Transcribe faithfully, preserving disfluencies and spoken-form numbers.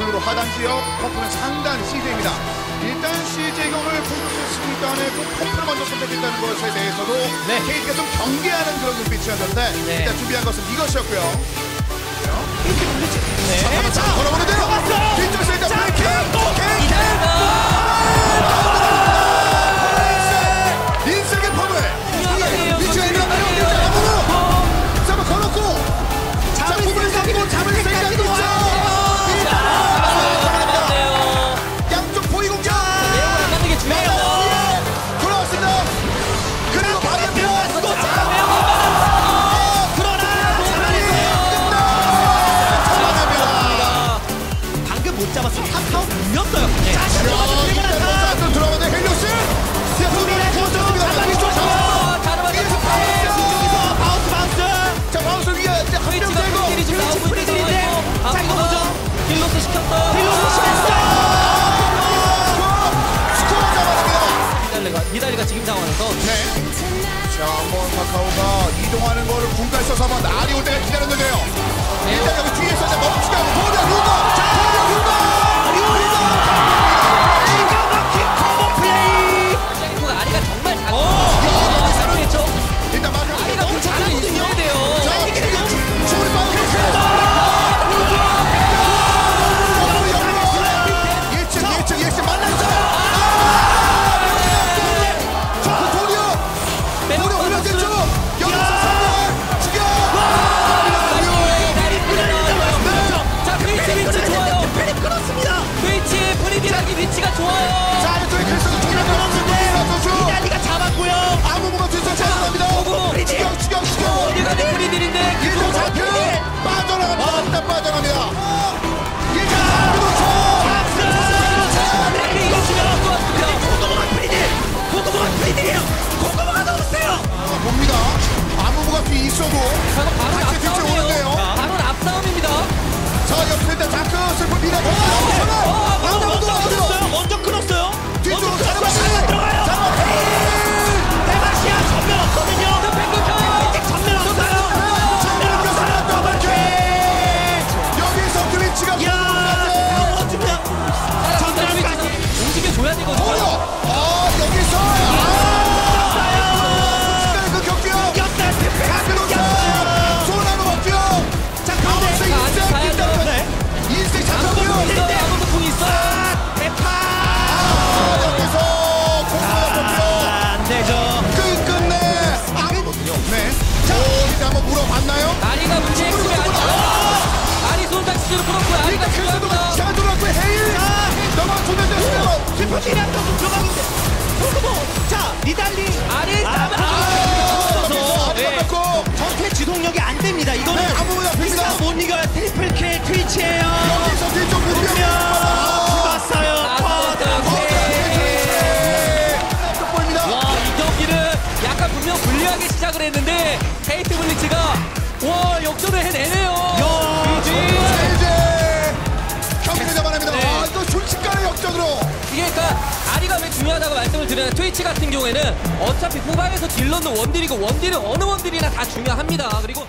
중으로 하단 지역, 펌프는 상단 씨제이입니다. 일단 씨제이가 오늘 공격했으니까 펌프를 먼저 선택했다는 것에 대해서도 네. 케이티가 좀 경계하는 그런 눈빛이었는데 네. 일단 준비한 것은 이것이었고요. 이렇게 돌리지. 네. 자, 걸어보는데요. 뒷쪽에서 일단 브레이킹. 케이티. 아! 인색의 펌프에. 위치가 있는 거예요. 자, 한번 걸었고. 자, 공을 잡고 잡을 생각이 있죠. 니달리가 지금 상황에서 네. 자, 한번 카카오가 이동하는 거를 군가에 써서 한번 아리 올 때가 기다렸는데요. 네. 일단 여기 뒤에서 멈추다 보자 루더! 자, 보자 루더! 아리 루더! 기가 막힌 커버 플레이! 샤이프가 아리가 정말 잘하고 어, 잘하겠죠? 일단 마지막 아리가 너무 잘하거든요. 자, 이게 지금 춤을 빠르게 위치가 좋아요. 자, 이쪽에 크리스도 조명 들어오는데 니달리가 잡았고요. 아무 공격 뒤에서 잡아갑니다. 추격, 추격, 추격. 어디가 내 프리딜인데 그리고 잡힐 빠져나갑니다. 일단 빠져나갑니다. 자, 니달리 아리 잡아서 전태 지속력이 안 됩니다. 이거는 피스가 못 이겨요. 트리플 K 트위치예요. 여기서 뒤쪽 보면 봤어요. 와, 이 경기는 약간 분명 불리하게 시작을 했는데 케이티 블리츠가 와 역전을 해내네요. 순식간에 역전으로! 이게 그러니까 아리가 왜 중요하다고 말씀을 드리면 트위치 같은 경우에는 어차피 후방에서 딜러는 원딜이고 원딜은 어느 원딜이나 다 중요합니다. 그리고